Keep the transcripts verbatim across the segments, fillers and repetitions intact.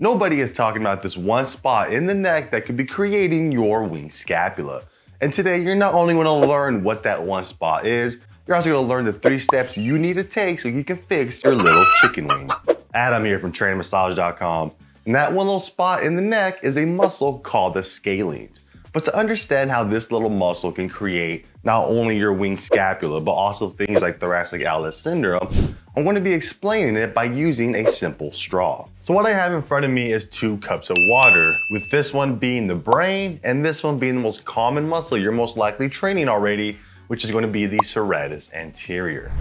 Nobody is talking about this one spot in the neck that could be creating your wing scapula. And today, you're not only going to learn what that one spot is, you're also going to learn the three steps you need to take so you can fix your little chicken wing. Adam here from Training Massage dot com, and that one little spot in the neck is a muscle called the scalenes. But to understand how this little muscle can create not only your wing scapula, but also things like thoracic outlet syndrome, I'm going to be explaining it by using a simple straw. So what I have in front of me is two cups of water, with this one being the brain and this one being the most common muscle you're most likely training already, which is going to be the serratus anterior.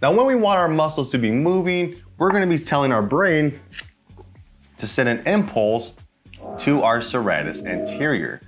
Now, when we want our muscles to be moving, we're going to be telling our brain to send an impulse to our serratus anterior.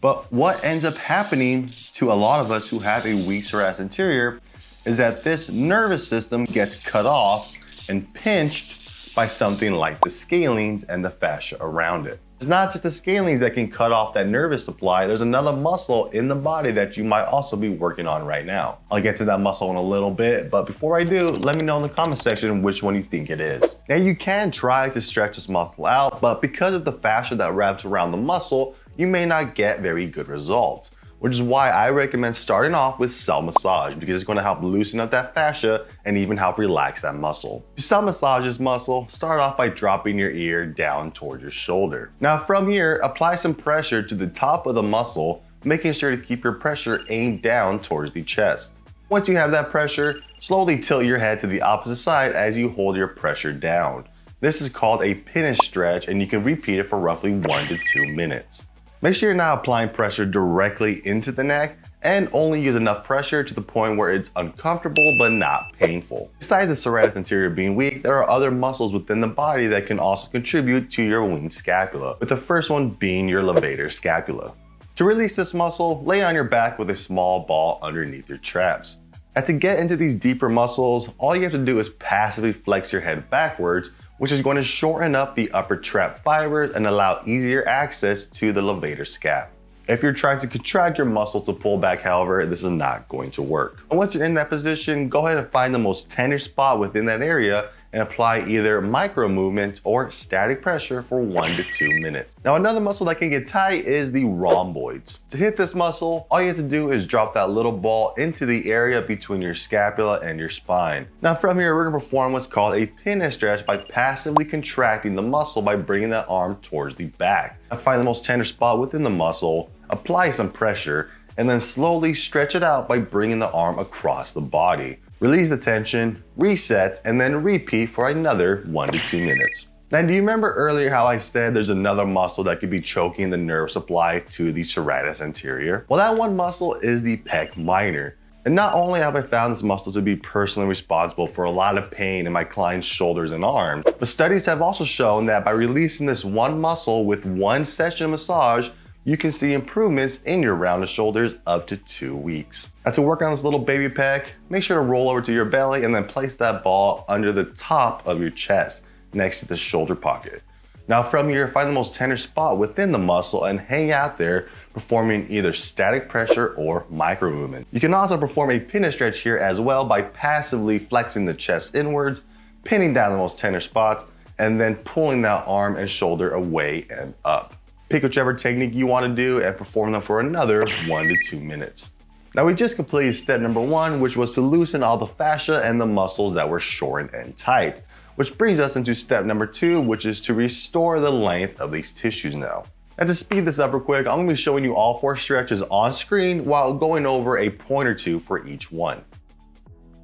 But what ends up happening to a lot of us who have a weak serratus anterior is that this nervous system gets cut off and pinched by something like the scalenes and the fascia around it. It's not just the scalenes that can cut off that nervous supply. There's another muscle in the body that you might also be working on right now. I'll get to that muscle in a little bit, but before I do, let me know in the comment section which one you think it is. Now, you can try to stretch this muscle out, but because of the fascia that wraps around the muscle, you may not get very good results, which is why I recommend starting off with self-massage, because it's going to help loosen up that fascia and even help relax that muscle. To self-massage this muscle, start off by dropping your ear down toward your shoulder. Now from here, apply some pressure to the top of the muscle, making sure to keep your pressure aimed down towards the chest. Once you have that pressure, slowly tilt your head to the opposite side as you hold your pressure down. This is called a pinch stretch, and you can repeat it for roughly one to two minutes. Make sure you're not applying pressure directly into the neck, and only use enough pressure to the point where it's uncomfortable but not painful. Besides the serratus anterior being weak, there are other muscles within the body that can also contribute to your wing scapula, with the first one being your levator scapula. To release this muscle, lay on your back with a small ball underneath your traps. Now, to get into these deeper muscles, all you have to do is passively flex your head backwards, which is going to shorten up the upper trap fibers and allow easier access to the levator scap. If you're trying to contract your muscle to pull back, however, this is not going to work. And once you're in that position, go ahead and find the most tender spot within that area and apply either micro movements or static pressure for one to two minutes. Now, another muscle that can get tight is the rhomboids. To hit this muscle, all you have to do is drop that little ball into the area between your scapula and your spine. Now from here, we're gonna perform what's called a pinch stretch by passively contracting the muscle by bringing that arm towards the back. Now find the most tender spot within the muscle, apply some pressure, and then slowly stretch it out by bringing the arm across the body. Release the tension, reset, and then repeat for another one to two minutes. Now, do you remember earlier how I said there's another muscle that could be choking the nerve supply to the serratus anterior? Well, that one muscle is the pec minor. And not only have I found this muscle to be personally responsible for a lot of pain in my clients' shoulders and arms, but studies have also shown that by releasing this one muscle with one session of massage, you can see improvements in your rounded shoulders up to two weeks. Now, to work on this little baby pec, make sure to roll over to your belly and then place that ball under the top of your chest next to the shoulder pocket. Now from here, find the most tender spot within the muscle and hang out there, performing either static pressure or micro movement. You can also perform a pinch stretch here as well by passively flexing the chest inwards, pinning down the most tender spots, and then pulling that arm and shoulder away and up. Pick whichever technique you want to do and perform them for another one to two minutes. Now, we just completed step number one, which was to loosen all the fascia and the muscles that were shortened and tight, which brings us into step number two, which is to restore the length of these tissues now. Now, to speed this up real quick, I'm going to be showing you all four stretches on screen while going over a point or two for each one.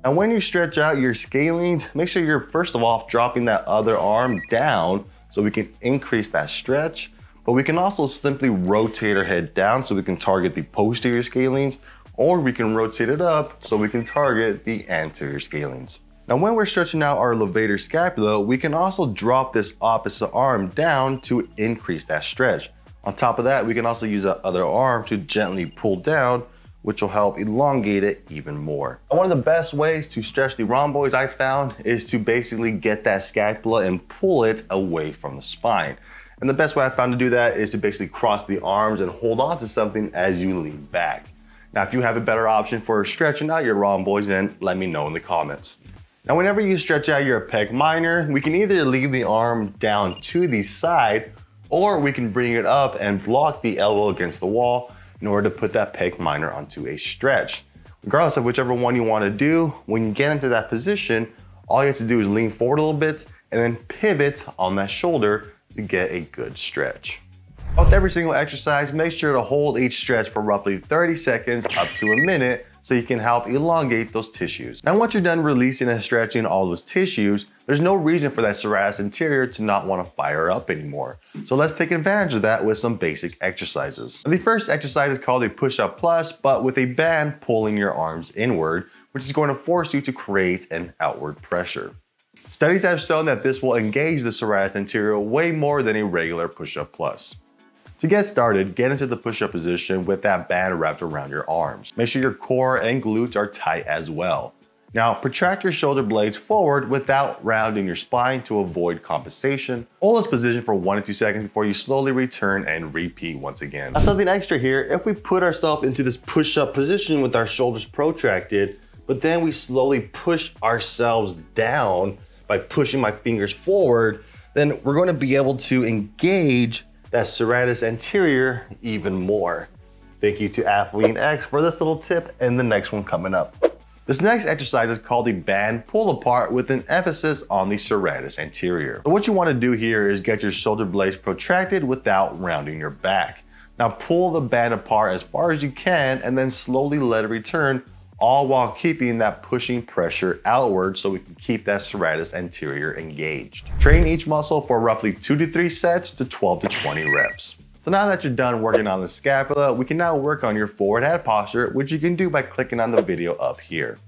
Now, when you stretch out your scalenes, make sure you're first of all dropping that other arm down so we can increase that stretch. But we can also simply rotate our head down so we can target the posterior scalenes, or we can rotate it up so we can target the anterior scalenes. Now, when we're stretching out our levator scapula, we can also drop this opposite arm down to increase that stretch. On top of that, we can also use that other arm to gently pull down, which will help elongate it even more. And one of the best ways to stretch the rhomboids I found is to basically get that scapula and pull it away from the spine. And the best way I found to do that is to basically cross the arms and hold on to something as you lean back. Now, if you have a better option for stretching out your rhomboids, then let me know in the comments. Now, whenever you stretch out your pec minor, we can either leave the arm down to the side, or we can bring it up and block the elbow against the wall in order to put that pec minor onto a stretch. Regardless of whichever one you want to do, when you get into that position, all you have to do is lean forward a little bit and then pivot on that shoulder to get a good stretch. With every single exercise, make sure to hold each stretch for roughly thirty seconds up to a minute so you can help elongate those tissues. Now, once you're done releasing and stretching all those tissues, there's no reason for that serratus anterior to not want to fire up anymore. So let's take advantage of that with some basic exercises. Now, the first exercise is called a push-up plus, but with a band pulling your arms inward, which is going to force you to create an outward pressure. Studies have shown that this will engage the serratus anterior way more than a regular push-up plus. To get started, get into the push-up position with that band wrapped around your arms. Make sure your core and glutes are tight as well. Now, protract your shoulder blades forward without rounding your spine to avoid compensation. Hold this position for one to two seconds before you slowly return and repeat once again. Now, something extra here, if we put ourselves into this push-up position with our shoulders protracted, but then we slowly push ourselves down by pushing my fingers forward, then we're going to be able to engage that serratus anterior even more. Thank you to ATHLEANX for this little tip and the next one coming up. This next exercise is called the band pull apart with an emphasis on the serratus anterior. So what you want to do here is get your shoulder blades protracted without rounding your back. Now pull the band apart as far as you can and then slowly let it return, all while keeping that pushing pressure outward so we can keep that serratus anterior engaged. Train each muscle for roughly two to three sets to twelve to twenty reps. So now that you're done working on the scapula, we can now work on your forward head posture, which you can do by clicking on the video up here.